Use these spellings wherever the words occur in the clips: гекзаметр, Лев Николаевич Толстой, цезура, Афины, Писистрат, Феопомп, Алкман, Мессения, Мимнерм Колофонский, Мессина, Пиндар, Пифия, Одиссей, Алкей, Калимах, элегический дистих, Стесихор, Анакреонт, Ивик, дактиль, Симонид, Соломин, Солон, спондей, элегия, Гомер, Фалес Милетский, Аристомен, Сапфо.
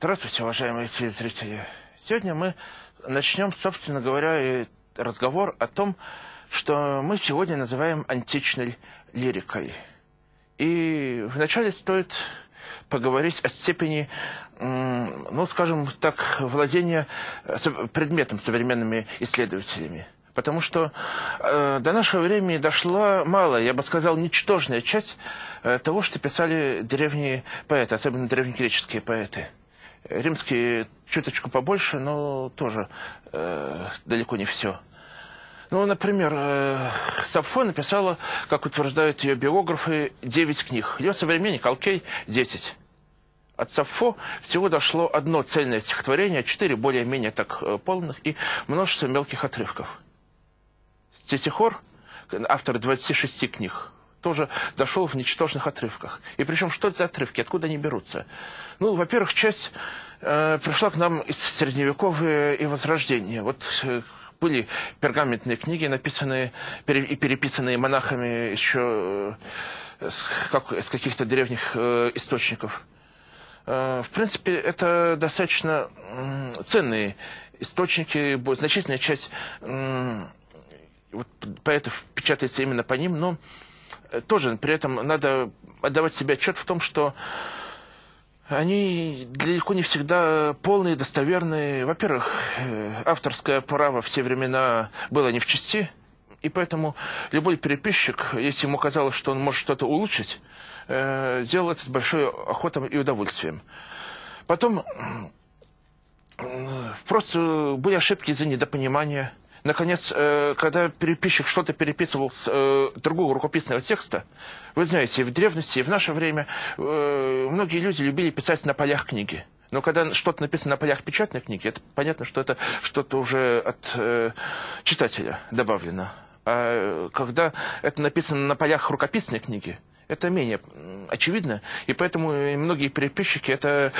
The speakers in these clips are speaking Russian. Здравствуйте, уважаемые телезрители. Сегодня мы начнем, собственно говоря, разговор о том, что мы сегодня называем античной лирикой. И вначале стоит поговорить о степени, ну, скажем так, владения предметом современными исследователями. Потому что до нашего времени дошла малая, я бы сказал, ничтожная часть того, что писали древние поэты, особенно древнегреческие поэты. Римские чуточку побольше, но тоже далеко не все. Ну, например, Сапфо написала, как утверждают ее биографы, 9 книг. Ее современник Алкей – 10. От Сапфо всего дошло одно цельное стихотворение, 4 более-менее так полных и множество мелких отрывков. Стесихор, автор 26 книг, тоже дошел в ничтожных отрывках. И причем, что это за отрывки, откуда они берутся? Ну, во-первых, часть пришла к нам из Средневековья и Возрождения. Вот были пергаментные книги, написанные и переписанные монахами еще с каких-то древних источников. В принципе, это достаточно ценные источники, значительная часть поэтов печатается именно по ним, но тоже при этом надо отдавать себе отчет в том, что они далеко не всегда полные, достоверные. Во-первых, авторское право все времена было не в чести, и поэтому любой переписчик, если ему казалось, что он может что-то улучшить, делал это с большой охотой и удовольствием. Потом просто были ошибки из-за недопонимания. Наконец, когда переписчик что-то переписывал с другого рукописного текста, вы знаете, в древности и в наше время многие люди любили писать на полях книги. Но когда что-то написано на полях печатной книги, это понятно, что это что-то уже от читателя добавлено. А когда это написано на полях рукописной книги, это менее очевидно, и поэтому многие переписчики это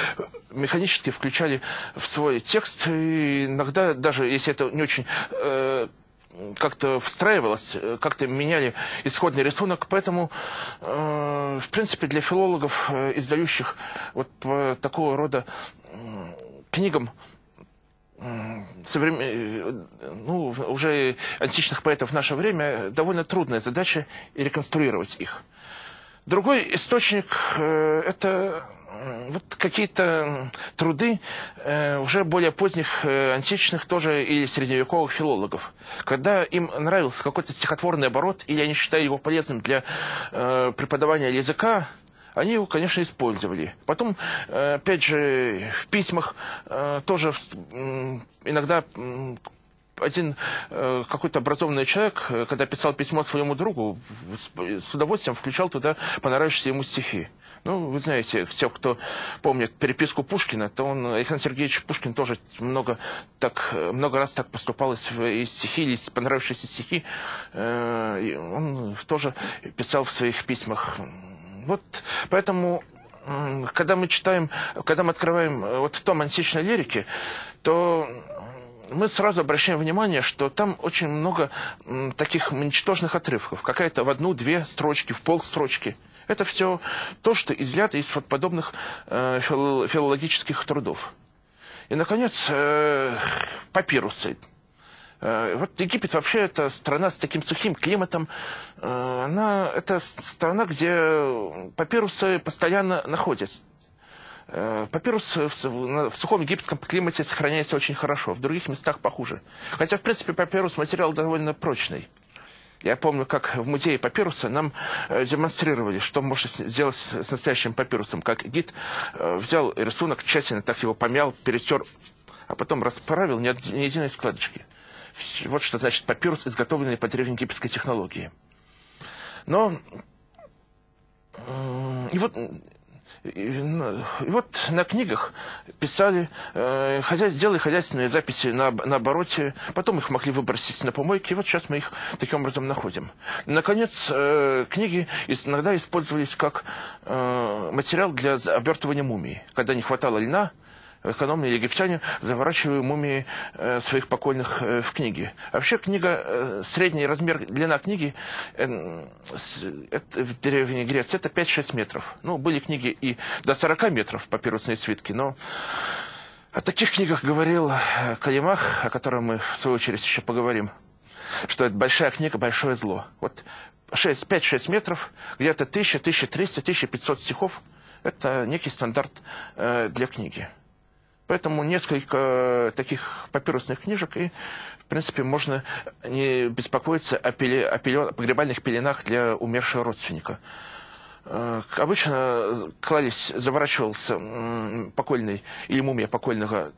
механически включали в свой текст, и иногда, даже если это не очень как-то встраивалось, как-то меняли исходный рисунок, поэтому, в принципе, для филологов, издающих вот по такого рода книгам, ну, уже античных поэтов в наше время, довольно трудная задача реконструировать их. Другой источник – это вот какие-то труды уже более поздних античных тоже или средневековых филологов. Когда им нравился какой-то стихотворный оборот, или они считали его полезным для преподавания языка, они его, конечно, использовали. Потом, опять же, в письмах тоже иногда один какой-то образованный человек, когда писал письмо своему другу, с удовольствием включал туда понравившиеся ему стихи. Ну, вы знаете, все, кто помнит переписку Пушкина, то он, Александр Сергеевич Пушкин тоже много раз так поступал, и стихи, или понравившиеся стихи, он тоже писал в своих письмах. Вот поэтому, когда мы читаем, когда мы открываем вот том античной лирики, то мы сразу обращаем внимание, что там очень много таких ничтожных отрывков. Какая-то в одну-две строчки, в полстрочки. Это все то, что изъято из вот подобных филологических трудов. И, наконец, папирусы. Вот Египет вообще это страна с таким сухим климатом. Это страна, где папирусы постоянно находятся. Папирус в сухом египетском климате сохраняется очень хорошо, в других местах похуже. Хотя, в принципе, папирус материал довольно прочный. Я помню, как в музее папируса нам демонстрировали, что можно сделать с настоящим папирусом. Как гид взял рисунок, тщательно так его помял, перетер, а потом расправил ни единой складочки. Вот что значит папирус, изготовленный по древнеегипетской технологии. Но И вот на книгах писали, сделали хозяйственные записи на обороте, потом их могли выбросить на помойки, и вот сейчас мы их таким образом находим. Наконец, книги иногда использовались как материал для обертывания мумии. Когда не хватало льна, экономные египтяне, заворачивая мумии своих покойных в книги. Вообще книга, средний размер, длина книги в Древней Греции это 5-6 метров. Ну, были книги и до 40 метров, папирусные свитки, но о таких книгах говорил Калимах, о котором мы в свою очередь еще поговорим, что это большая книга, большое зло. Вот 5-6 метров, где-то 1000, 1300, 1500 стихов. Это некий стандарт для книги. Поэтому несколько таких папирусных книжек, и, в принципе, можно не беспокоиться о погребальных пеленах для умершего родственника. Обычно клались, заворачивался покойный или мумия покойного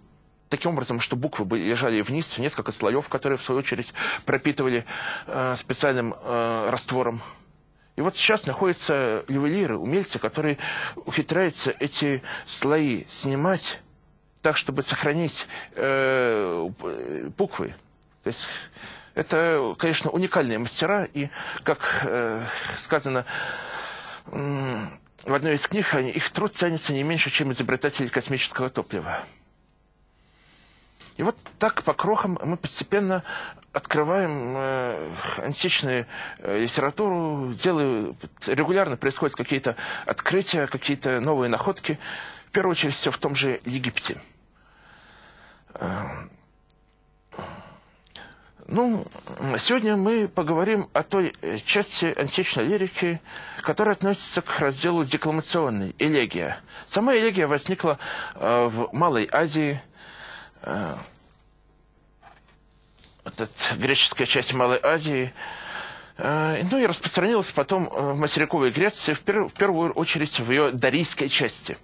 таким образом, что буквы лежали вниз, несколько слоев, которые, в свою очередь, пропитывали специальным раствором. И вот сейчас находятся ювелиры, умельцы, которые ухитряются эти слои снимать так, чтобы сохранить буквы. То есть это, конечно, уникальные мастера. И, как сказано в одной из книг, их труд ценится не меньше, чем изобретатели космического топлива. И вот так по крохам мы постепенно открываем античную литературу, регулярно происходят какие-то открытия, какие-то новые находки. В первую очередь все в том же Египте. Ну, сегодня мы поговорим о той части античной лирики, которая относится к разделу декламационной, элегия. Сама элегия возникла в Малой Азии. Греческая часть Малой Азии, ну и распространилась потом в материковой Греции, в первую очередь в ее дарийской части.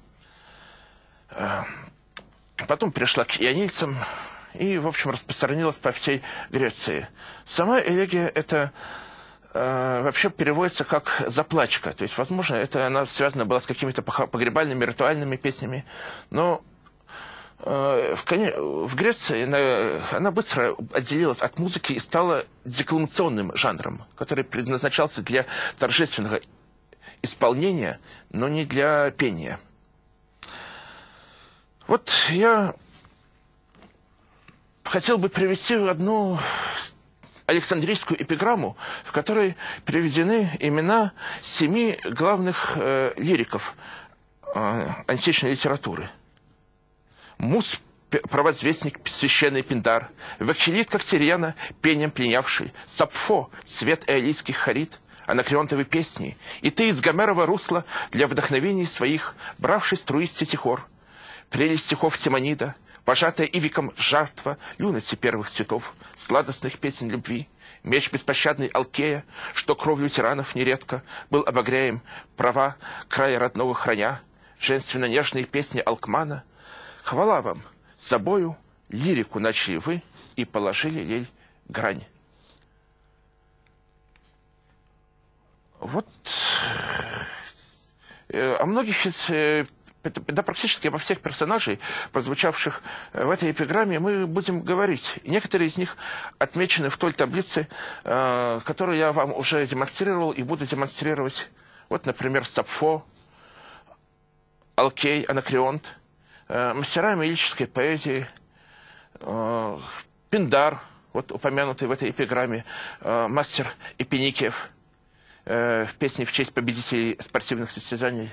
Потом перешла к ионийцам и, в общем, распространилась по всей Греции. Сама элегия это вообще переводится как «заплачка». То есть, возможно, это она связана была с какими-то погребальными, ритуальными песнями, но в Греции она быстро отделилась от музыки и стала декламационным жанром, который предназначался для торжественного исполнения, но не для пения. Вот я хотел бы привести одну александрийскую эпиграмму, в которой приведены имена 7 главных лириков античной литературы. Мус, провозвестник, священный Пиндар, Вакхилид, как сирена, пением пленявший, Сапфо, цвет эолийских хорит, Анакреонтовы песни, и ты из Гомерова русла для вдохновений своих, бравший струи Стесихор, прелесть стихов Симонида, пожатая Ивиком жертва юности первых цветов, сладостных песен любви, меч беспощадный Алкея, что кровью тиранов нередко был обогряем, права края родного храня, женственно-нежные песни Алкмана. Хвала вам, собою лирику начали вы и положили ей грань. Вот о многих из, да практически обо всех персонажей, прозвучавших в этой эпиграмме, мы будем говорить. Некоторые из них отмечены в той таблице, которую я вам уже демонстрировал и буду демонстрировать. Вот, например, Сапфо, Алкей, Анакреонт. Мастера милической поэзии, Пиндар, вот упомянутый в этой эпиграмме, мастер Эпиникиев в песне в честь победителей спортивных состязаний.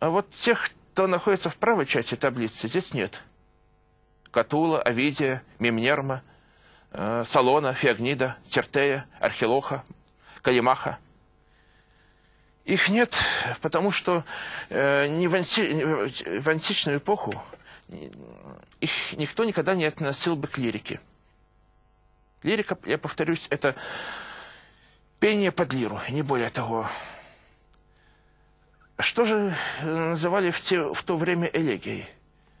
А вот тех, кто находится в правой части таблицы, здесь нет. Катула, Овидия, Мимнерма, Солона, Феогнида, Тиртея, Архилоха, Калимаха. Их нет, потому что не в античную эпоху их никто никогда не относил бы к лирике. Лирика, я повторюсь, это пение под лиру, не более того. Что же называли в то время элегией?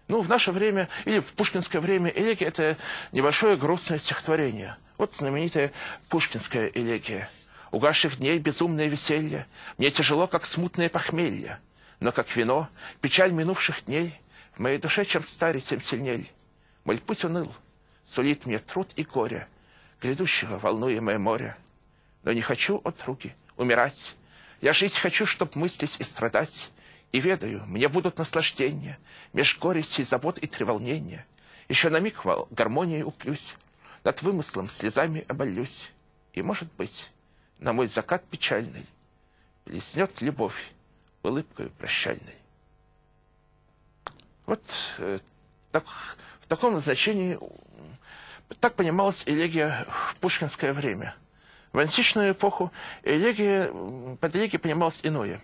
Ну, в наше время, или в пушкинское время, элегия – это небольшое грустное стихотворение. Вот знаменитая пушкинская элегия. Угасших дней безумное веселье, мне тяжело, как смутное похмелье, но, как вино, печаль минувших дней, в моей душе чем старее, тем сильней. Мой путь уныл, сулит мне труд и горе, грядущего волнуемое море. Но не хочу от руки умирать, я жить хочу, чтоб мыслить и страдать, И ведаю, мне будут наслаждения, меж горести, забот и треволнения. Еще на миг гармонии уплюсь, над вымыслом слезами обольюсь. И, может быть, на мой закат печальный блеснет любовь улыбкою прощальной. Вот так, в таком назначении так понималась элегия в пушкинское время. В античную эпоху под элегией понималось иное.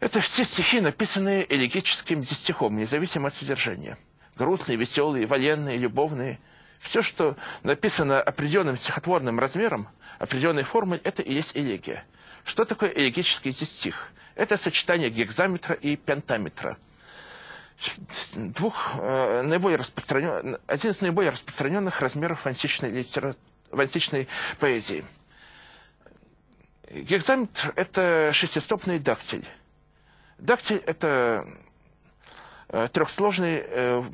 Это все стихи, написанные элегическим дистихом, независимо от содержания. Грустные, веселые, военные, любовные. Все, что написано определенным стихотворным размером, определенной формой, это и есть элегия. Что такое элегический дистих? Это сочетание гекзаметра и пентаметра. Один из наиболее распространенных размеров в античной поэзии. Гекзаметр – это шестистопный дактиль. Дактиль – это трехсложный, то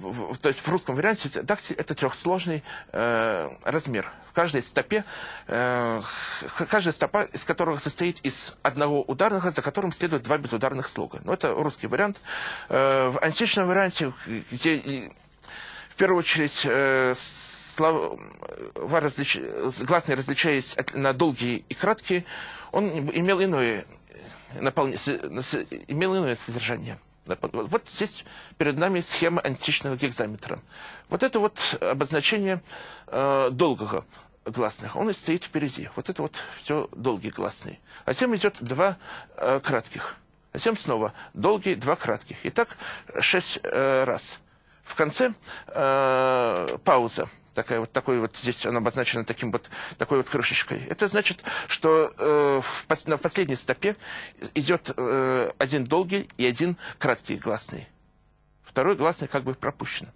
есть в русском варианте дактиль – это трехсложный размер. В каждой стопе, каждая стопа из которых состоит из одного ударного, за которым следует два безударных слога. Но это русский вариант. В античном варианте, где в первую очередь гласные различались на долгие и краткие, он имел иное содержание. Вот здесь перед нами схема античного гекзаметра. Вот это вот обозначение долгого гласных, он и стоит впереди. Вот это вот все долгие гласные. А затем идет два кратких. А затем снова долгие, два кратких. И так 6 раз. В конце пауза. Такой вот здесь она обозначена такой вот крышечкой. Это значит, что на последней стопе идет один долгий и один краткий гласный. Второй гласный как бы пропущен.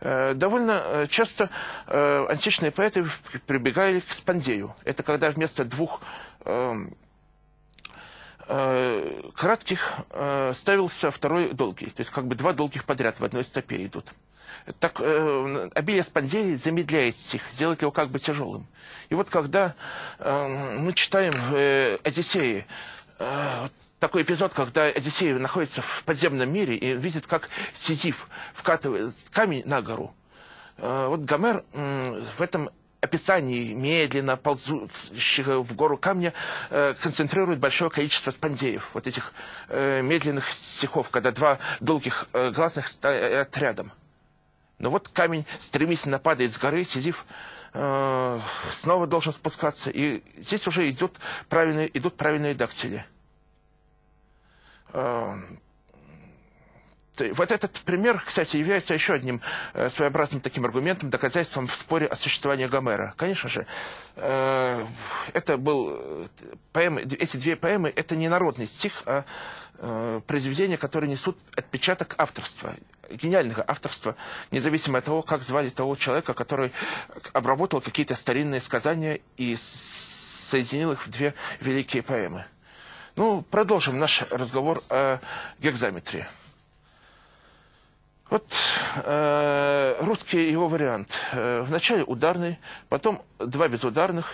Довольно часто античные поэты прибегали к спандею. Это когда вместо двух кратких ставился второй долгий. То есть как бы два долгих подряд в одной стопе идут. Так, обилие спандеи замедляет стих, делает его как бы тяжелым. И вот когда мы читаем в «Одиссее» такой эпизод, когда Одиссей находится в подземном мире и видит, как Сизиф вкатывает камень на гору, вот Гомер в этом описании медленно ползущего в гору камня концентрирует большое количество спандеев, вот этих медленных стихов, когда два долгих гласных стоят рядом. Но вот камень стремительно падает с горы, Сизиф снова должен спускаться. И здесь уже идут правильные дактили. Вот этот пример, кстати, является еще одним своеобразным таким аргументом, доказательством в споре о существовании Гомера. Конечно же, эти две поэмы – это не народный стих, а произведения, которые несут отпечаток авторства, гениального авторства, независимо от того, как звали того человека, который обработал какие-то старинные сказания и соединил их в две великие поэмы. Ну, продолжим наш разговор о гекзаметре. Вот русский его вариант. Вначале ударный, потом два безударных,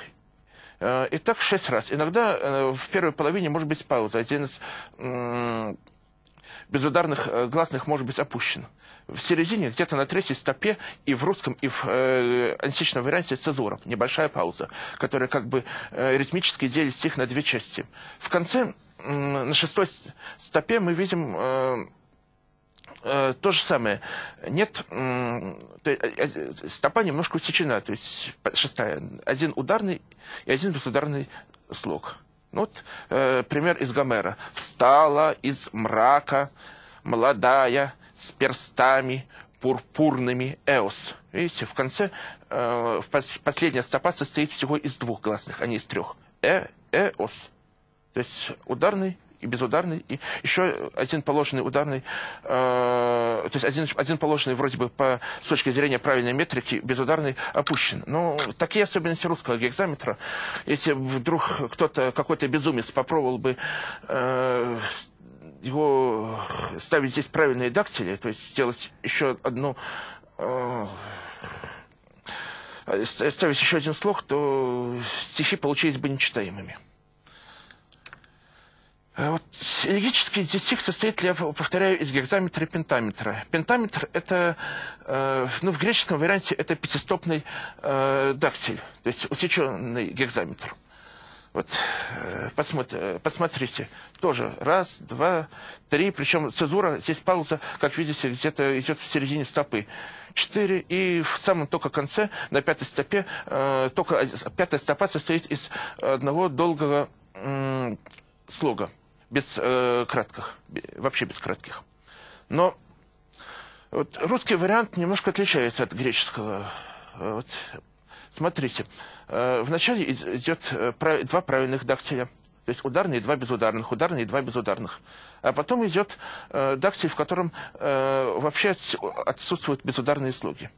и так 6 раз. Иногда в первой половине может быть пауза. Один из безударных гласных может быть опущен. В середине, где-то на третьей стопе, и в русском, и в античном варианте цезура. Небольшая пауза, которая как бы ритмически делит стих на две части. В конце, на 6-й стопе мы видим... то же самое. Нет, стопа немножко усечена, то есть 6-я. Один ударный и один безударный слог. Вот пример из Гомера. «Встала из мрака молодая с перстами пурпурными эос». Видите, в конце последняя стопа состоит всего из двух гласных, а не из трех. «Эос». То есть ударный и безударный, и еще один положенный ударный, то есть один положенный вроде бы с точки зрения правильной метрики, безударный опущен. Но такие особенности русского гекзаметра, если вдруг кто-то, какой-то безумец, попробовал бы его ставить здесь правильные дактили, то есть сделать еще одну... ставить еще один слог, то стихи получились бы нечитаемыми. Вот, легический дисек состоит, я повторяю, из гекзаметра и пентаметра. Пентаметр – это, в греческом варианте, это пятистопный дактиль, то есть усеченный гекзаметр. Вот, посмотрите, тоже раз, два, три, причем цезура, здесь пауза, как видите, где-то идет в середине стопы. 4, и в самом только конце, на пятой стопе, только пятая стопа состоит из одного долгого слога. Без кратких, вообще без кратких. Но вот, русский вариант немножко отличается от греческого. Вот, смотрите, вначале идет два правильных дактиля, то есть ударный и два безударных, ударный и два безударных. А потом идет дактиль, в котором вообще отсутствуют безударные слоги.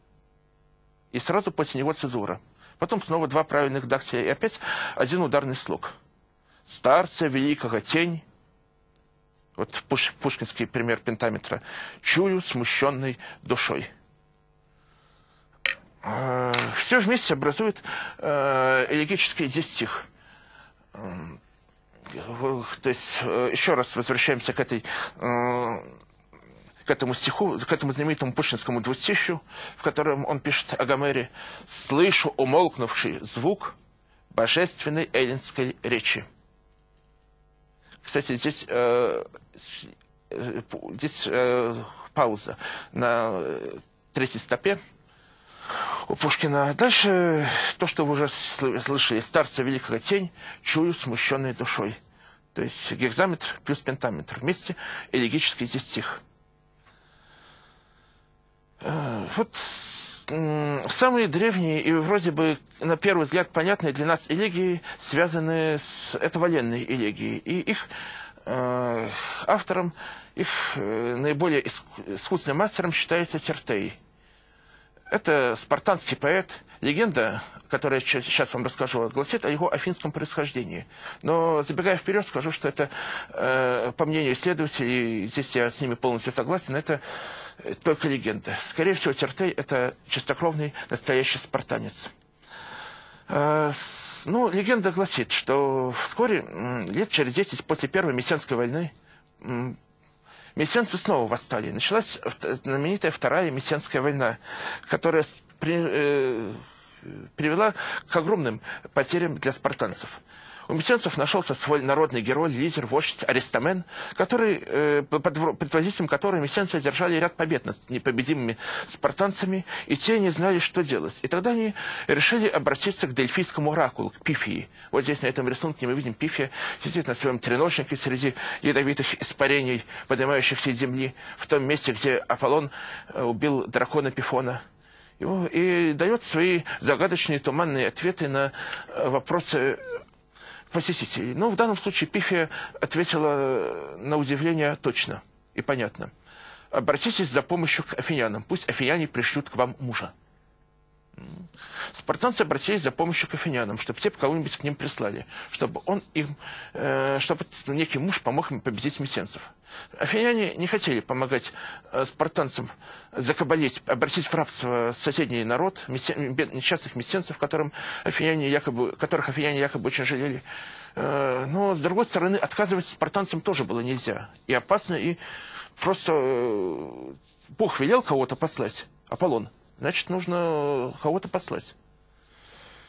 И сразу после него цезура. Потом снова два правильных дактиля и опять один ударный слог. Старца великого тень. Вот пушкинский пример пентаметра. Чую смущенной душой. Все вместе образует элегический дистих. То есть, еще раз возвращаемся к этому стиху, к этому знаменитому пушкинскому двустищу, в котором он пишет о Гомере. «Слышу умолкнувший звук божественной эллинской речи». Кстати, здесь пауза на третьей стопе у Пушкина. Дальше то, что вы уже слышали. «Старца великого тень, чую смущенной душой». То есть гекзаметр плюс пентаметр. Вместе элегический здесь стих. Вот самые древние и вроде бы на первый взгляд понятные для нас элегии связаны с... Это военные элегии. И их автором, их наиболее искусным мастером считается Тиртей. Это спартанский поэт. Легенда, которую я сейчас вам расскажу, гласит о его афинском происхождении. Но, забегая вперед, скажу, что это, по мнению исследователей, здесь я с ними полностью согласен, это только легенда. Скорее всего, Тиртей – это чистокровный настоящий спартанец. Легенда гласит, что вскоре, лет через 10 после Первой Мессианской войны, мессианцы снова восстали. Началась знаменитая Вторая Мессианская война, которая привела к огромным потерям для спартанцев. У мессианцев нашелся свой народный герой, лидер, вождь Аристомен, под предводителем которого мессианцы одержали ряд побед над непобедимыми спартанцами, и те не знали, что делать. И тогда они решили обратиться к дельфийскому оракулу, к Пифии. Вот здесь на этом рисунке мы видим, Пифия сидит на своем треножнике среди ядовитых испарений, поднимающихся из земли, в том месте, где Аполлон убил дракона Пифона. И дает свои загадочные туманные ответы на вопросы посетителей. Но в данном случае Пифия ответила на удивление точно и понятно. Обратитесь за помощью к афинянам. Пусть афиняне пришлют к вам мужа. Спартанцы обратились за помощью к афинянам, чтобы те кого-нибудь к ним прислали, чтобы некий муж помог им победить мессианцев. Афиняне не хотели помогать спартанцам закабалить, обратить в рабство соседний народ, несчастных мессианцев, которых афиняне якобы очень жалели. Но, с другой стороны, отказываться спартанцам тоже было нельзя. И опасно, и просто Бог велел кого-то послать, Аполлон. Значит, нужно кого-то послать.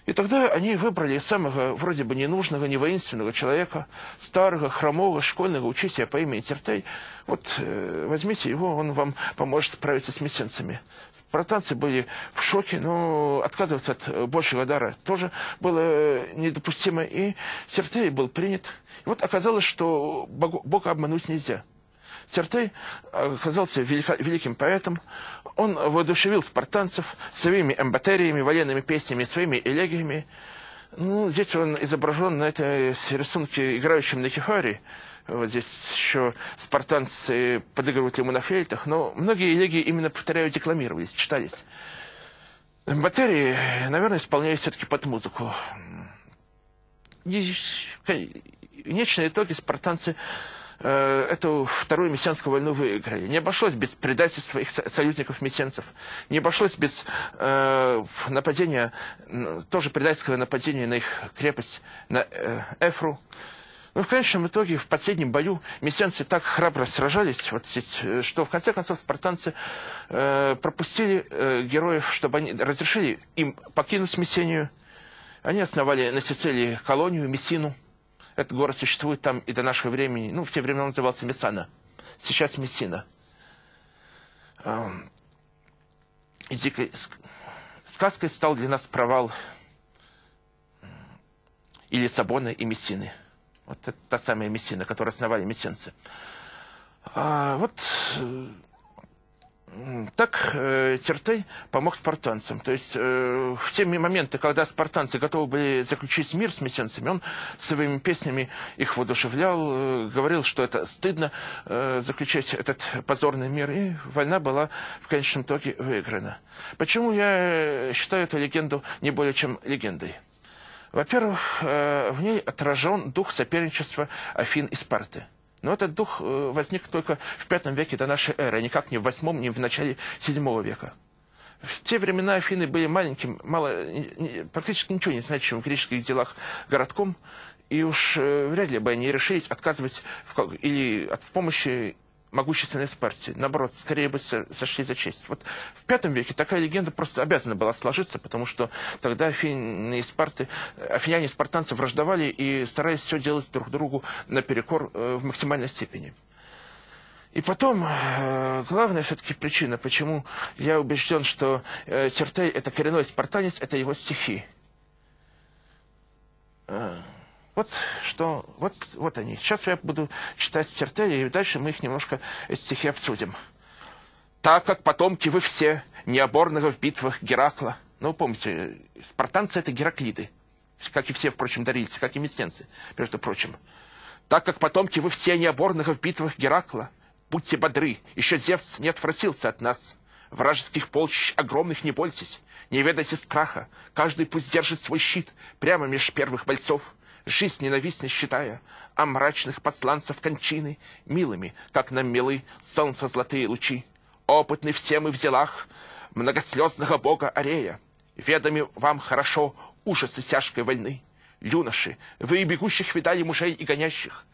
И тогда они выбрали самого, вроде бы, ненужного, невоинственного человека, старого, хромого, школьного учителя по имени Тиртей. Вот возьмите его, он вам поможет справиться с мессианцами. Спартанцы были в шоке, но отказываться от большего дара тоже было недопустимо. И Тиртей был принят. И вот оказалось, что Бога обмануть нельзя. Тиртей оказался великим поэтом. Он воодушевил спартанцев своими эмбатериями, военными песнями, своими элегиями. Здесь он изображен на этой рисунке, играющим на кефаре. Вот здесь еще спартанцы подыгрывают ему на флейтах, но многие элегии именно, повторяю, декламировались, читались. Эмбатерии, наверное, исполнялись все-таки под музыку. В конечном итоге спартанцы эту Вторую Мессианскую войну выиграли. Не обошлось без предательства их союзников-мессианцев. Не обошлось без нападения, тоже предательского нападения на их крепость, на Эфру. Но в конечном итоге в последнем бою мессианцы так храбро сражались, вот здесь, что в конце концов спартанцы пропустили героев, чтобы они разрешили им покинуть Мессению. Они основали на Сицилии колонию Мессину. Этот город существует там и до нашего времени. Ну, в те времена он назывался Мессана. Сейчас Мессина. И дикой сказкой стал для нас провал и Лиссабона, и Мессины. Вот это та самая Мессина, которую основали мессинцы. Так Тиртей помог спартанцам. То есть все моменты, когда спартанцы готовы были заключить мир с мессенцами, он своими песнями их воодушевлял, говорил, что это стыдно заключать этот позорный мир, и война была в конечном итоге выиграна. Почему я считаю эту легенду не более чем легендой? Во-первых, в ней отражен дух соперничества Афин и Спарты. Но этот дух возник только в V веке до нашей эры, а никак не в VIII, не в начале VII века. В те времена Афины были маленьким, практически ничего не значащим в греческих делах городком, и уж вряд ли бы они решились отказывать в помощи могущественной Спарте. Наоборот, скорее бы сошли за честь. Вот в V веке такая легенда просто обязана была сложиться, потому что тогда афиняне и спартанцы враждовали и старались все делать друг другу наперекор в максимальной степени. И потом, главная все-таки причина, почему я убежден, что Тиртей — это коренной спартанец, это его стихи. Вот они. Сейчас я буду читать Тиртея, и дальше мы их немножко, эти стихи, обсудим. «Так как потомки вы все, необорного в битвах Геракла». Ну, помните, спартанцы — это гераклиды, как и все, впрочем, дарильцы, как и мессенцы, между прочим. «Так как потомки вы все, необорного в битвах Геракла, будьте бодры, еще Зевс не отвратился от нас. Вражеских полчищ огромных не бойтесь, не ведайте страха, каждый пусть держит свой щит прямо меж первых бойцов. Жизнь ненавистно считая, а мрачных посланцев кончины милыми, как нам милы солнца золотые лучи. Опытны все мы в делах многослезного бога Арея. Ведоми вам хорошо ужасы тяжкой войны. Юноши, вы и бегущих видали мужей и гонящих.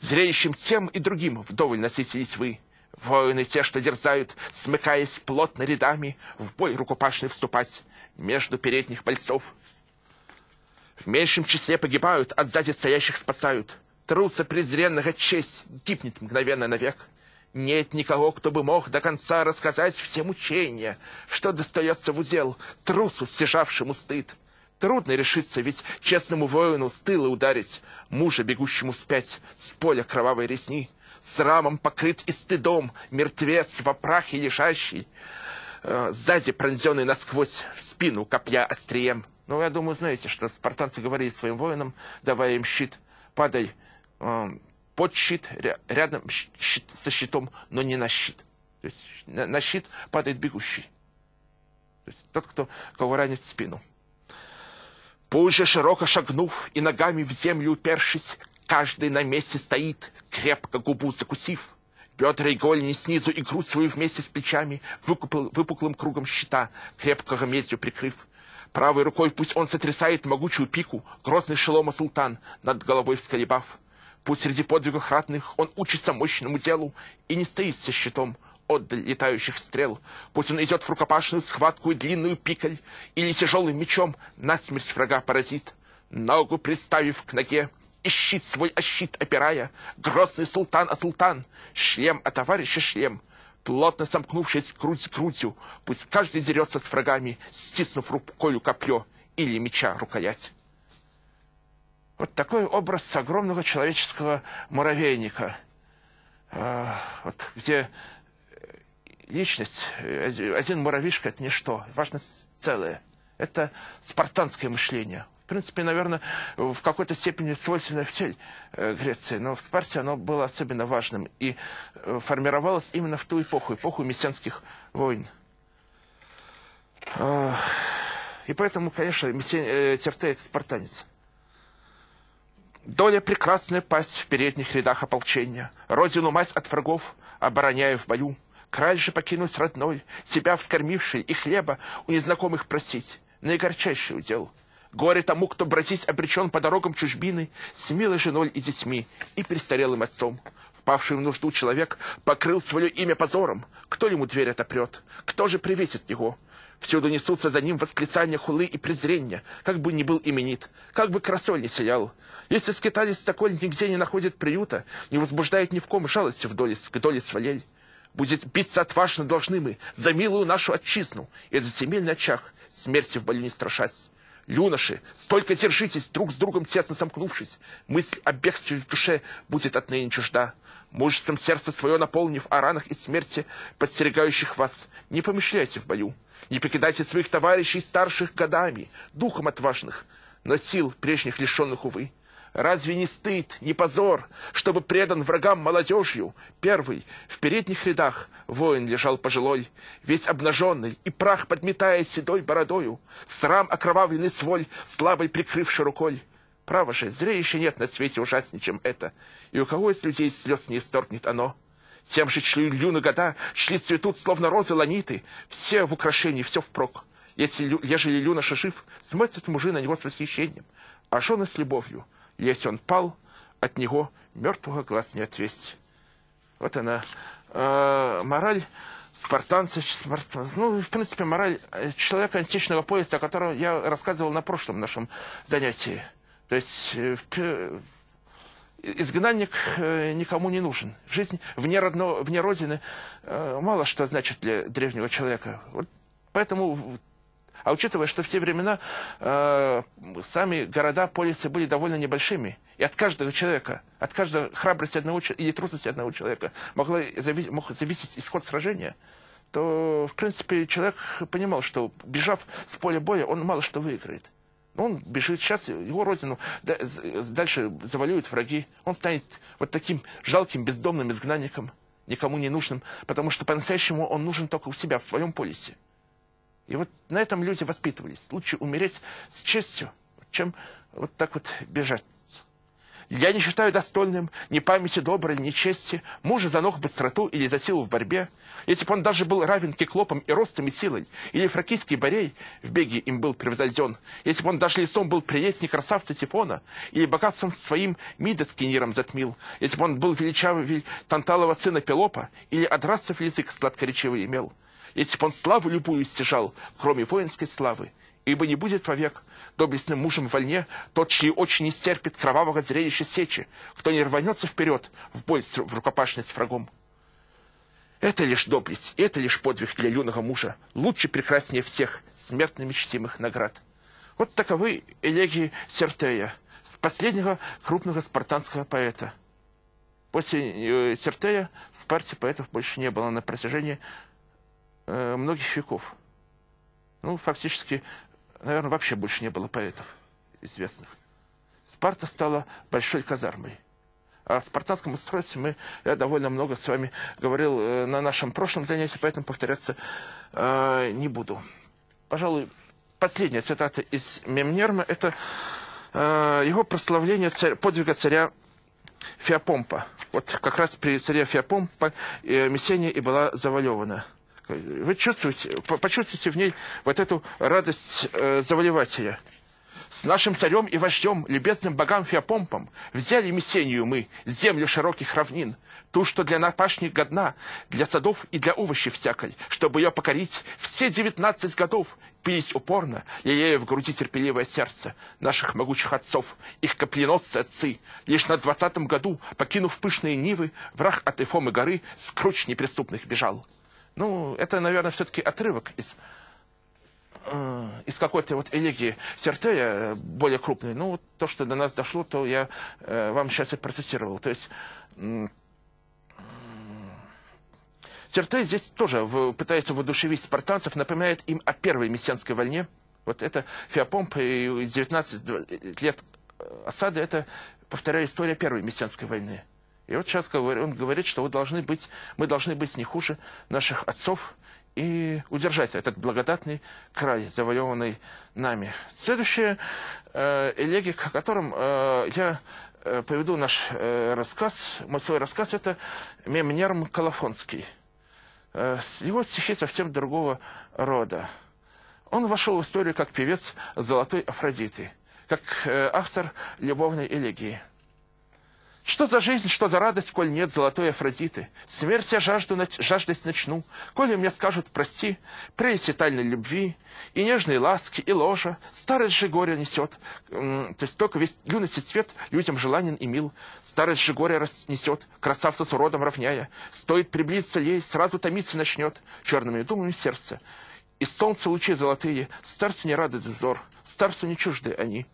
Зреющим тем и другим вдоволь насытились вы. Воины те, что дерзают, смыкаясь плотно рядами, в бой рукопашный вступать между передних пальцов. В меньшем числе погибают, от сзади стоящих спасают. Трудся презренного честь, гибнет мгновенно навек. Нет никого, кто бы мог до конца рассказать все мучения, что достается в удел трусу, стяжавшему стыд. Трудно решиться, ведь честному воину с тыла ударить, мужа, бегущему спять с поля кровавой резни. Срамом покрыт и стыдом мертвец во прахе лежащий, сзади пронзенный насквозь в спину копья острием». Ну, я думаю, знаете, что спартанцы говорили своим воинам, давая им щит, падай под щит, рядом со щитом, но не на щит. То есть на щит падает бегущий. То есть тот, кого ранит в спину. «Пусть же, широко шагнув и ногами в землю упершись, каждый на месте стоит, крепко губу закусив. Бедра и голени снизу и грудь свою вместе с плечами, выпуклым кругом щита, крепко медью прикрыв. Правой рукой пусть он сотрясает могучую пику, грозный шелома султан, над головой всколебав. Пусть среди подвигов ратных он учится мощному делу и не стоит со щитом от летающих стрел. Пусть он идет в рукопашную схватку и длинную пикаль, или тяжелым мечом насмерть врага поразит. Ногу приставив к ноге и щит свой о щит опирая, грозный султан о султан, шлем о товарища шлем, плотно сомкнувшись грудь грудью, пусть каждый дерется с врагами, стиснув рукою копье или меча рукоять». Вот такой образ огромного человеческого муравейника, где личность, один муравьишка — это ничто, важно целое. Это спартанское мышление. В принципе, наверное, в какой-то степени свойственно всей Греции, но в Спарте оно было особенно важным и формировалось именно в ту эпоху мессианских войн. И поэтому, конечно, Тиртей — это спартанец. «Доля прекрасная пасть в передних рядах ополчения, родину мать от врагов, обороняя в бою, край же покинуть родной, тебя вскормивший и хлеба у незнакомых просить, наигорчайший удел. Горе тому, кто братись обречен по дорогам чужбины, с милой женой и детьми, и престарелым отцом. Впавший в нужду человек покрыл свое имя позором. Кто ему дверь отопрет? Кто же приветит его? Всюду несутся за ним восклицания, хулы и презрения, как бы ни был именит, как бы красой не сиял. Если скиталец такой нигде не находит приюта, не возбуждает ни в ком жалости к доле своей. Будет биться отважно должны мы за милую нашу отчизну и за семейный очаг, смерти в боли не страшась. Юноши, столько держитесь, друг с другом тесно сомкнувшись. Мысль о бегстве в душе будет отныне чужда. Мужеством сердце свое наполнив о ранах и смерти, подстерегающих вас, не помышляйте в бою. Не покидайте своих товарищей старших годами, духом отважных, но сил прежних лишенных, увы. Разве не стыд, не позор, чтобы предан врагам молодежью? Первый, в передних рядах, воин лежал пожилой, весь обнаженный, и прах подметая седой бородою, срам окровавленный свой, слабой прикрывший рукой. Право же, зрелища нет на свете ужаснее, чем это, и у кого из людей слез не исторгнет оно? Тем же чью на года шли цветут, словно розы ланиты, все в украшении, все впрок. Ежели юноша жив, смотрят мужи на него с восхищением, а жены с любовью. Если он пал, от него мертвого глаз не отвесть. Вот она. Мораль спартанца. Ну, в принципе, мораль человека античного пояса, о котором я рассказывал на прошлом нашем занятии. То есть изгнанник никому не нужен. Жизнь вне родины мало что значит для древнего человека. Вот поэтому... А учитывая, что в те времена сами города, полисы были довольно небольшими, и от каждого человека, от каждой храбрости одного или трусости одного человека мог зависеть исход сражения, то, в принципе, человек понимал, что, бежав с поля боя, он мало что выиграет. Он бежит сейчас, его родину дальше завалюют враги, он станет вот таким жалким бездомным изгнанником, никому не нужным, потому что по-настоящему он нужен только у себя, в своем полисе. И вот на этом люди воспитывались. Лучше умереть с честью, чем вот так вот бежать. Я не считаю достойным ни памяти доброй, ни чести, мужа за ног быстроту или за силу в борьбе. Если бы он даже был равен киклопам и ростом и силой, или фракийский борей, в беге им был превзойден. Если бы он даже лицом был прелестней красавца Тифона, или богатством своим Мида с Киниром затмил. Если бы он был величавый Танталова сына Пелопа, или Адрастов язык сладкоречивый имел. Если б он славу любую стяжал, кроме воинской славы, ибо не будет вовек доблестным мужем в вольне тот, чьи очи не стерпит кровавого зрелища сечи, кто не рванется вперед в бой в рукопашной с врагом. Это лишь доблесть, и это лишь подвиг для юного мужа, лучше прекраснее всех смертными чтимых наград. Вот таковы элегии Тиртея, последнего крупного спартанского поэта. После Тиртея в Спарте поэтов больше не было на протяжении многих веков. Ну, фактически, наверное, вообще больше не было поэтов известных. Спарта стала большой казармой. О спартанском устройстве я довольно много с вами говорил на нашем прошлом занятии, поэтому повторяться не буду. Пожалуй, последняя цитата из Мимнерма — это его прославление подвига царя Феопомпа. Вот как раз при царе Феопомпа Мессения и была завоевана. Вы почувствуете в ней вот эту радость завоевателя. «С нашим царем и вождем, любезным богам Феопомпом, взяли Мессению мы, землю широких равнин, ту, что для напашни годна, для садов и для овощей всякой, чтобы ее покорить, все 19 годов пились упорно, лелея в груди терпеливое сердце наших могучих отцов, их копьеносцы-отцы. Лишь на 20-м году, покинув пышные нивы, враг от Ифомы горы с круч неприступных бежал». Ну, это, наверное, все-таки отрывок из какой-то вот элегии Тиртея, более крупной. Ну, вот то, что до нас дошло, то я вам сейчас и процитировал. То есть Тиртей здесь тоже пытается воодушевить спартанцев, напоминает им о первой мессианской войне. Вот это Феопомп и 19 лет осады, это, повторяю, история первой мессианской войны. И вот сейчас он говорит, что мы должны быть не хуже наших отцов и удержать этот благодатный край, завоеванный нами. Следующая элегия, о котором я поведу наш рассказ, свой рассказ, это Мимнерм Колофонский. Его стихи совсем другого рода. Он вошел в историю как певец «Золотой Афродиты», как автор любовной элегии. Что за жизнь, что за радость, коль нет золотой Афродиты? Смерть я жаждать начну, коли мне скажут прости, прелесть тайной любви, и нежные ласки, и ложа, старость же горе несет, то есть только весь юность и цвет людям желанен и мил, старость же горе разнесет, красавца с уродом равняя, стоит приблизиться ей, сразу томиться начнет, черными думами сердце, и солнце лучи золотые, старцу не радует взор, старцу не чужды они.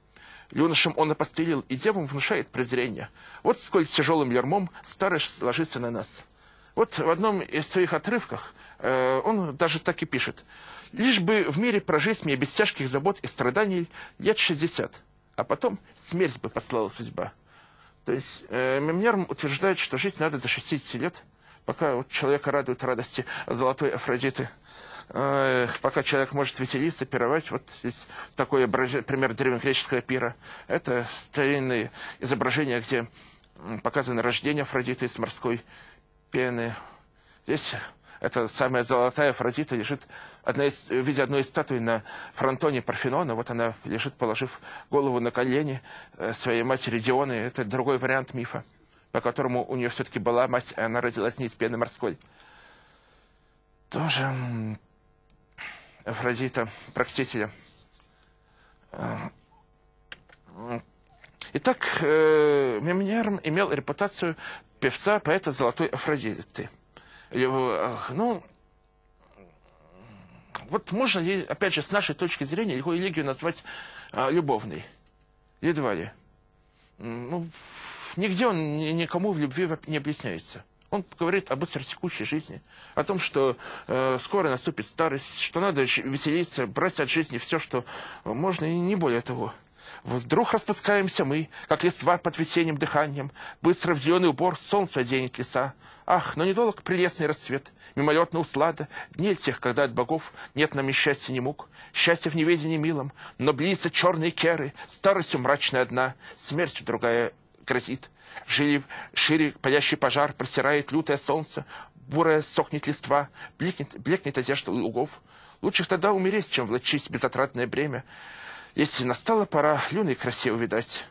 Юношам он опостылил, и девам внушает презрение. Вот сколь тяжелым ярмом старость ложится на нас. Вот в одном из своих отрывков он даже так и пишет. «Лишь бы в мире прожить мне без тяжких забот и страданий лет 60, а потом смерть бы послала судьба». То есть Мимнерм утверждает, что жить надо до 60 лет, пока вот человека радуют радости золотой Афродиты. Пока человек может веселиться, пировать. Вот есть такой пример древнегреческого пира. Это старинные изображения, где показано рождение Афродиты из морской пены. Здесь эта самая золотая Афродита лежит в виде одной из статуй на фронтоне Парфенона. Вот она лежит, положив голову на колени своей матери Дионы. Это другой вариант мифа, по которому у нее все-таки была мать, и она родилась не из пены морской. Тоже... Афродита, Проксителя. Итак, Мимнерм имел репутацию певца, поэта золотой Афродиты. Ну, вот можно ли, опять же, с нашей точки зрения, его элегию назвать любовной? Едва ли. Ну, нигде он никому в любви не объясняется. Он говорит об остротекущей жизни, о том, что скоро наступит старость, что надо веселиться, брать от жизни все, что можно, и не более того. Вдруг распускаемся мы, как листва под весенним дыханием, быстро в зеленый убор солнце оденет леса. Ах, но недолг прелестный рассвет, мимолетно услада, дней тех, когда от богов нет нам ни счастья, ни мук, счастье в неведении милом, но близятся черные керы, старостью мрачная одна, смертью другая грозит. Шире палящий пожар просирает лютое солнце, бурое сохнет листва, блекнет одежда лугов. Лучше тогда умереть, чем влачить безотрадное бремя. Если настала пора юной красе увидать.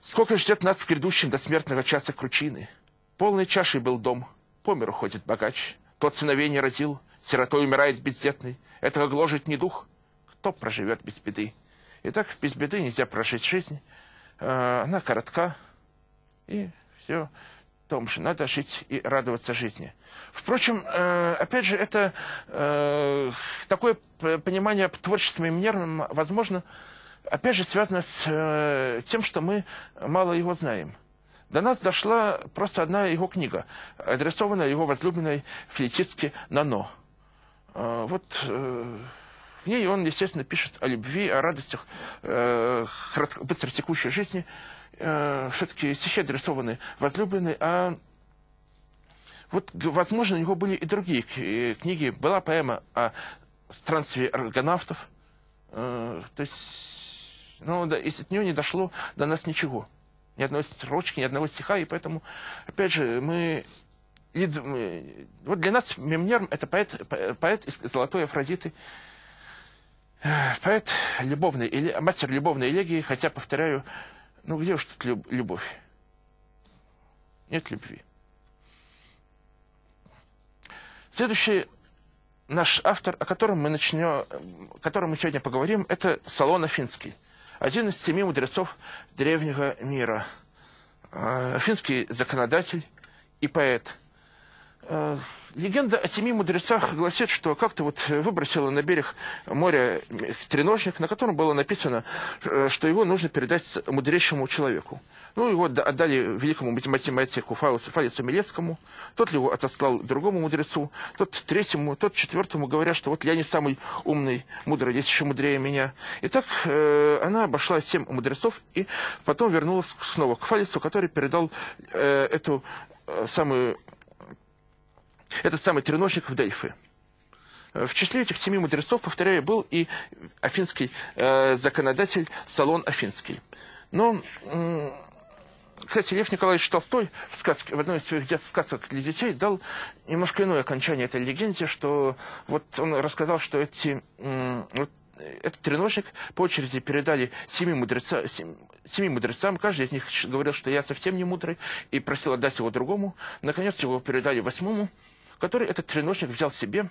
Сколько ждет нас в грядущем до смертного часа кручины? Полной чашей был дом, по миру ходит богач. Тот сыновей не родил, сиротой умирает бездетный. Этого гложет не дух, кто проживет без беды? Итак, без беды нельзя прожить жизнь. Она коротка. И все в том же. Надо жить и радоваться жизни. Впрочем, опять же, это такое понимание творчества Мимнерма, возможно, опять же, связано с тем, что мы мало его знаем. До нас дошла просто одна его книга, адресованная его возлюбленной флейтистке Нано. В ней он, естественно, пишет о любви, о радостях быстротекущей жизни. Все-таки стихи адресованы возлюбленной, а вот, возможно, у него были и другие книги. Была поэма о странстве аргонавтов. То есть, ну, да, из нее не дошло до нас ничего. Ни одной строчки, ни одного стиха, и поэтому, опять же, мы... Вот для нас Мимнерм — это поэт из «Золотой Афродиты», поэт любовной, мастер любовной элегии, хотя, повторяю, ну где уж тут любовь? Нет любви. Следующий наш автор, о котором мы сегодня поговорим, это Солон Афинский. Один из 7 мудрецов древнего мира. Афинский законодатель и поэт. Легенда о 7 мудрецах гласит, что как-то вот выбросило на берег моря треножник, на котором было написано, что его нужно передать мудрейшему человеку. Ну, его отдали великому математику Фалесу Милетскому, тот его отослал другому мудрецу, тот третьему, тот четвертому, говоря, что вот я не самый умный, мудрый, есть еще мудрее меня. И так она обошла 7 мудрецов и потом вернулась снова к Фалесу, который передал этот самый треножник в Дельфы. В числе этих 7 мудрецов, повторяю, был и афинский законодатель Солон Афинский. Но Кстати, Лев Николаевич Толстой в одной из своих сказок для детей дал немножко иное окончание этой легенде, что вот он рассказал, что этот треножник по очереди передали семи мудрецам. Каждый из них говорил, что я совсем не мудрый, и просил отдать его другому. Наконец его передали восьмому, который этот треножник взял себе,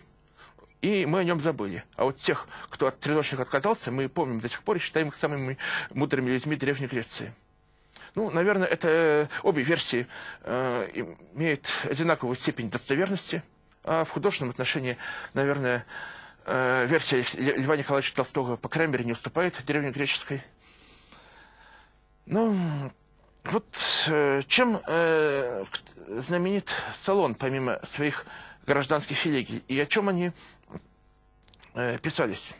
и мы о нем забыли. А вот тех, кто от треножника отказался, мы помним до сих пор и считаем их самыми мудрыми людьми Древней Греции. Ну, наверное, это обе версии имеют одинаковую степень достоверности. А в художественном отношении, наверное, версия Льва Николаевича Толстого, по крайней мере, не уступает древнегреческой. Ну, вот чем знаменит Солон, помимо своих гражданских элегий, и о чем они писались?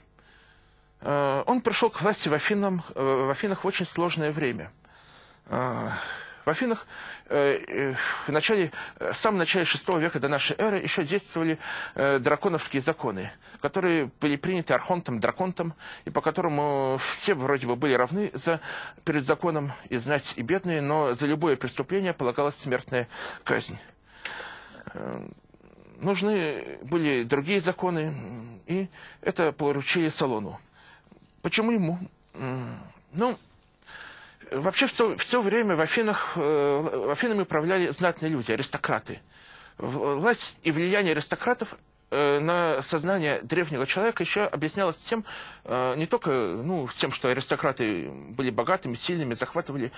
Он пришел к власти в Афинах в очень сложное время. В Афинах в самом начале VI века до нашей эры еще действовали драконовские законы, которые были приняты архонтом, драконтом, и по которому все вроде бы были равны перед законом, и знать, и бедные, но за любое преступление полагалась смертная казнь. Нужны были другие законы, и это поручили Солону. Почему ему? Ну, вообще, в то время Афинами управляли знатные люди, аристократы. Власть и влияние аристократов на сознание древнего человека еще объяснялось тем, не только тем, что аристократы были богатыми, сильными, захватывали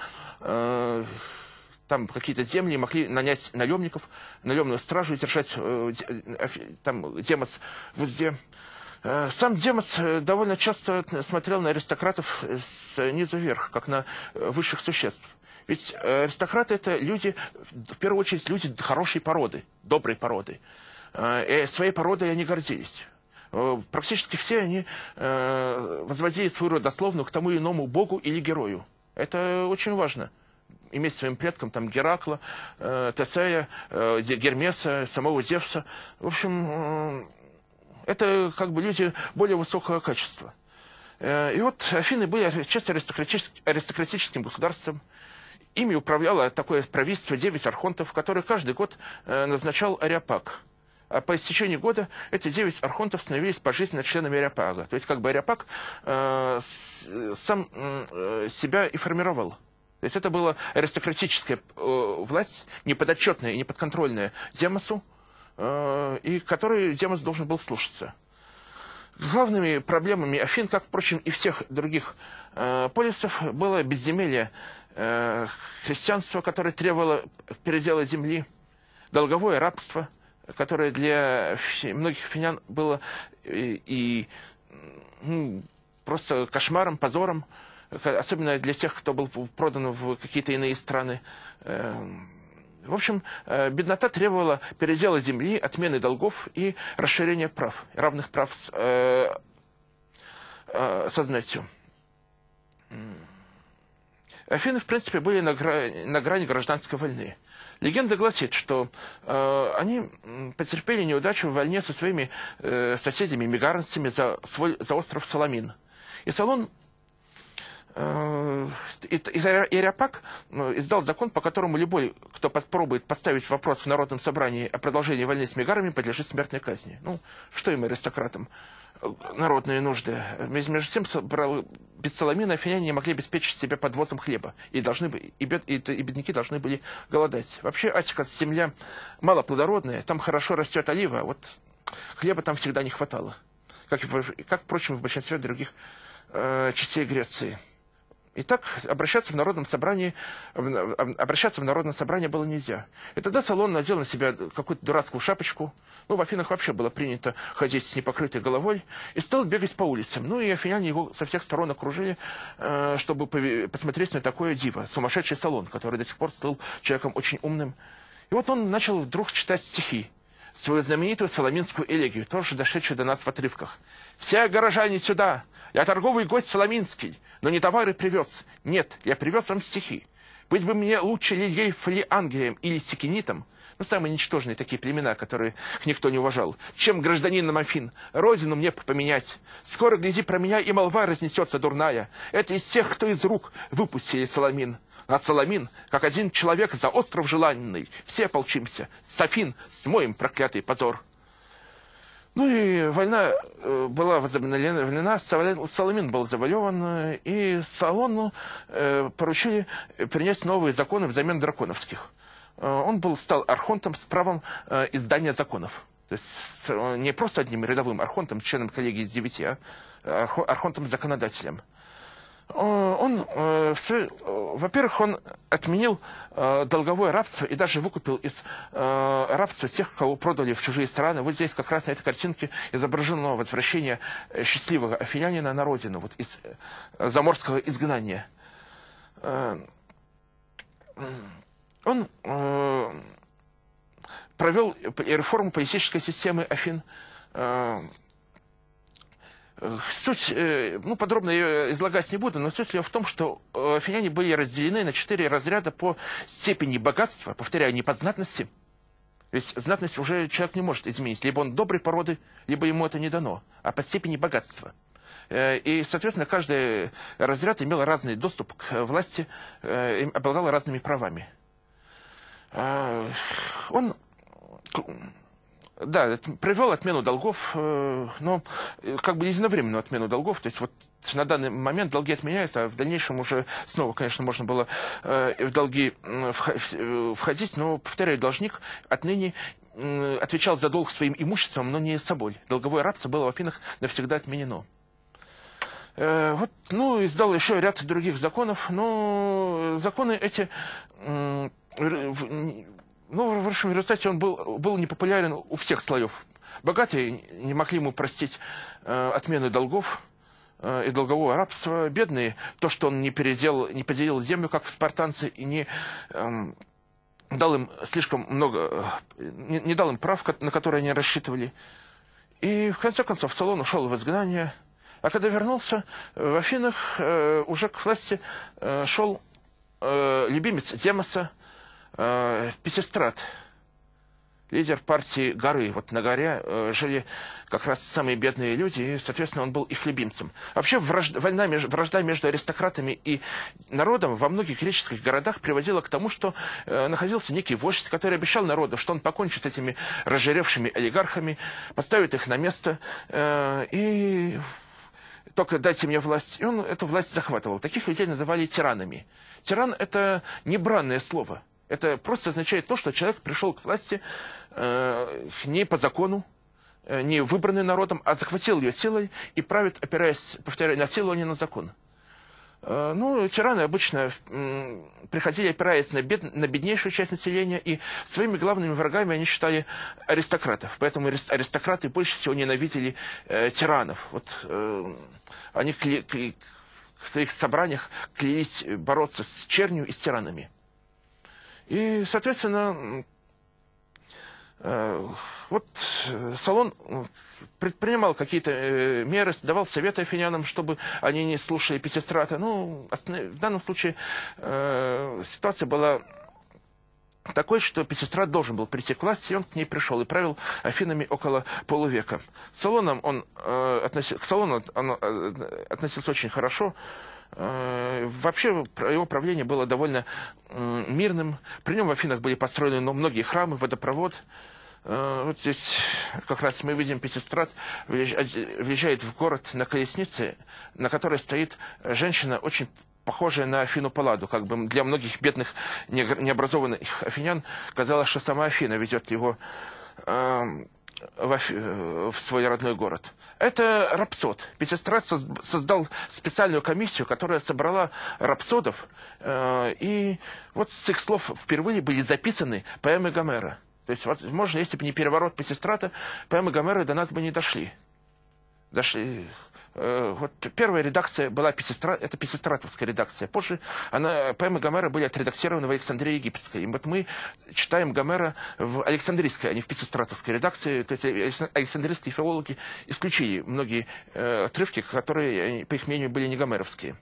там какие-то земли, могли нанять наемников, наемную стражу и держать там демос в узде. Сам демос довольно часто смотрел на аристократов снизу вверх, как на высших существ. Ведь аристократы – это люди, в первую очередь, люди хорошей породы, доброй породы. И своей породой они гордились. Практически все они возводили свою родословную к тому или иному богу или герою. Это очень важно. Иметь своим предкам там Геракла, Тесея, Гермеса, самого Зевса. В общем, это как бы люди более высокого качества. И вот Афины были чисто аристократическим государством. Ими управляло такое правительство 9 архонтов, которые каждый год назначал ареопаг. А по истечении года эти 9 архонтов становились пожизненно членами ареопага. То есть как бы ареопаг сам себя и формировал. То есть это была аристократическая власть, неподотчетная и неподконтрольная демосу, и который демос должен был слушаться. Главными проблемами Афин, как, впрочем, и всех других полисов, было безземелье христианства, которое требовало передела земли, долговое рабство, которое для многих афинян было просто кошмаром, позором, особенно для тех, кто был продан в какие-то иные страны. В общем, беднота требовала передела земли, отмены долгов и расширения прав, равных прав со знатью. Афины, в принципе, были на грани гражданской войны. Легенда гласит, что они потерпели неудачу в войне со своими соседями, мегаранцами, за остров Соломин. И Солон ареопаг издал закон, по которому любой, кто попробует поставить вопрос в народном собрании о продолжении войны с мегарами, подлежит смертной казни. Ну, что им, аристократам, народные нужды? Между тем, без Соломина афиняне не могли обеспечить себя подвозом хлеба, и бедняки должны были голодать. Вообще, Атика, земля малоплодородная, там хорошо растет олива, а вот хлеба там всегда не хватало, как впрочем, в большинстве других частей Греции. Итак, обращаться в народном собрании было нельзя. И тогда Солон надел на себя какую-то дурацкую шапочку. Ну, в Афинах вообще было принято ходить с непокрытой головой. И стал бегать по улицам. Ну, и афиняне его со всех сторон окружили, чтобы посмотреть на такое диво. Сумасшедший Солон, который до сих пор стал человеком очень умным. И вот он начал вдруг читать стихи. Свою знаменитую соломинскую элегию, тоже дошедшую до нас в отрывках. «Все горожане сюда! Я торговый гость соломинский, но не товары привез. Нет, я привез вам стихи. Быть бы мне лучше Лильельф или Ангелием или Сикинитом, ну, самые ничтожные такие племена, которые никто не уважал, чем гражданином Афин, родину мне поменять. Скоро, гляди, про меня и молва разнесется дурная. Это из тех, кто из рук выпустили Соломин. на Соломин, как один человек за остров желанный. Все ополчимся, Софин, смоем проклятый позор. Ну и война была возобновлена, Соломин был завоеван, и Солону поручили принять новые законы взамен драконовских. Он стал архонтом с правом издания законов. То есть не просто одним рядовым архонтом, членом коллегии из 9, а архонтом-законодателем. Во-первых, он отменил долговое рабство и даже выкупил из рабства тех, кого продали в чужие страны. Вот здесь как раз на этой картинке изображено возвращение счастливого афинянина на родину, вот из заморского изгнания. Он провел реформу политической системы Афин. Суть, подробно ее излагать не буду, но суть ее в том, что афиняне были разделены на 4 разряда по степени богатства, повторяю, не по знатности. Ведь знатность уже человек не может изменить. Либо он доброй породы, либо ему это не дано, а по степени богатства. И, соответственно, каждый разряд имел разный доступ к власти, обладал разными правами. Он... Да, привел отмену долгов, но как бы единовременную отмену долгов. То есть вот на данный момент долги отменяются, а в дальнейшем уже снова, конечно, можно было в долги входить. Но, повторяю, должник отныне отвечал за долг своим имуществом, но не собой. Долговое рабство было в Афинах навсегда отменено. Издал еще ряд других законов, но законы эти... в общем, в результате он был непопулярен у всех слоев. Богатые не могли ему простить отмены долгов и долгового рабства. Бедные – то, что он не поделил землю, как спартанцы, и не дал им прав, на которые они рассчитывали. И, в конце концов, Солон ушел в изгнание. А когда вернулся, в Афинах уже к власти шел любимец Демоса, Писистрат, лидер партии горы. Вот на горе жили как раз самые бедные люди, и, соответственно, он был их любимцем. Вообще, вражда между аристократами и народом во многих греческих городах приводила к тому, что находился некий вождь, который обещал народу, что он покончит с этими разжиревшими олигархами, поставит их на место, и только дайте мне власть. И он эту власть захватывал. Таких людей называли тиранами. Тиран – это не бранное слово. Это просто означает то, что человек пришел к власти не по закону, не выбранный народом, а захватил ее силой и правит, опираясь, повторяю, на силу, а не на закон. Тираны обычно приходили, опираясь на беднейшую часть населения, и своими главными врагами они считали аристократов. Поэтому аристократы больше всего ненавидели тиранов. Они в своих собраниях клялись бороться с чернью и с тиранами. И, соответственно, Солон предпринимал какие-то меры, давал советы афинянам, чтобы они не слушали Писистрата. В данном случае ситуация была такой, что Писистрат должен был прийти к власти, и он к ней пришел и правил Афинами около полувека. К Солону он относился очень хорошо. Вообще, его правление было довольно мирным. При нем в Афинах были построены многие храмы, водопровод. Вот здесь как раз мы видим, Писистрат въезжает в город на колеснице, на которой стоит женщина, очень похожая на Афину Палладу. Как бы для многих бедных, необразованных афинян казалось, что сама Афина ведет его в свой родной город. Это рапсод. Писистрат создал специальную комиссию, которая собрала рапсодов, и вот с их слов впервые были записаны поэмы Гомера. То есть, возможно, если бы не переворот Писистрата, поэмы Гомера до нас бы не дошли. Первая редакция была это писистратовская редакция. Позже поэмы Гомера были отредактированы в Александрии Египетской. И вот мы читаем Гомера в Александрийской, а не в писистратовской редакции. То есть александрийские филологи исключили многие отрывки, которые, по их мнению, были не гомеровские.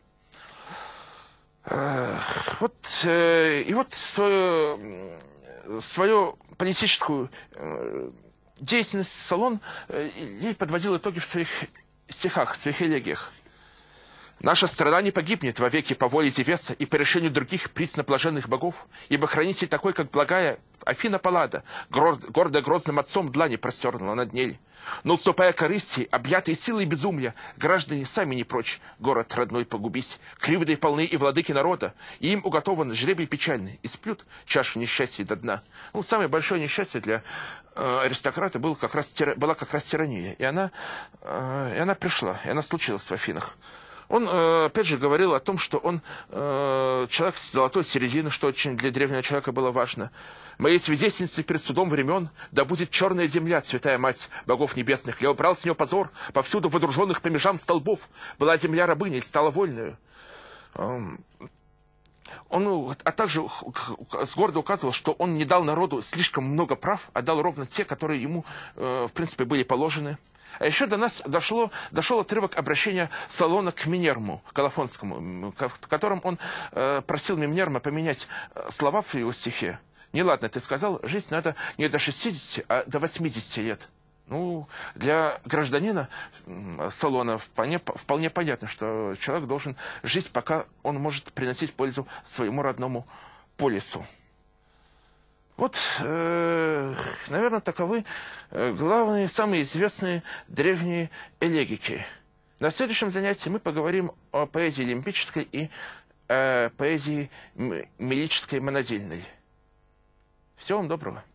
Свою политическую деятельность Солон ей подводил итоги в своих стихах, в своих элегиях. Наша страна не погибнет вовеки по воле Зевеса и по решению других присноблаженных богов, ибо хранитель такой, как благая Афина Паллада, гордо грозным отцом длани простернула над ней. Но, уступая корысти, объятые силой безумья, граждане сами не прочь, город родной погубись, кривды полны и владыки народа, и им уготован жребий печальный, и сплют чашу несчастья до дна. Ну, самое большое несчастье для аристократа была как раз тирания, и она пришла, и она случилась в Афинах. Он, опять же, говорил о том, что он человек с золотой середины, что очень для древнего человека было важно. «Моей свидетельницей перед судом времен, да будет черная земля, святая мать богов небесных. Я убрал с нее позор, повсюду водруженных по межам столбов. Была земля рабыней, стала вольную». Он, а также с гордо указывал, что он не дал народу слишком много прав, а дал ровно те, которые ему, в принципе, были положены. А еще до нас дошел отрывок обращения Солона к Мимнерму Колофонскому, в котором он просил Мимнерма поменять слова в его стихе. «Неладно, ты сказал, жить надо не до 60, а до 80 лет». Ну, для гражданина Солона вполне понятно, что человек должен жить, пока он может приносить пользу своему родному полису. Вот, наверное, таковы главные, самые известные древние элегики. На следующем занятии мы поговорим о поэзии лимбической и поэзии милической монодельной. Всего вам доброго.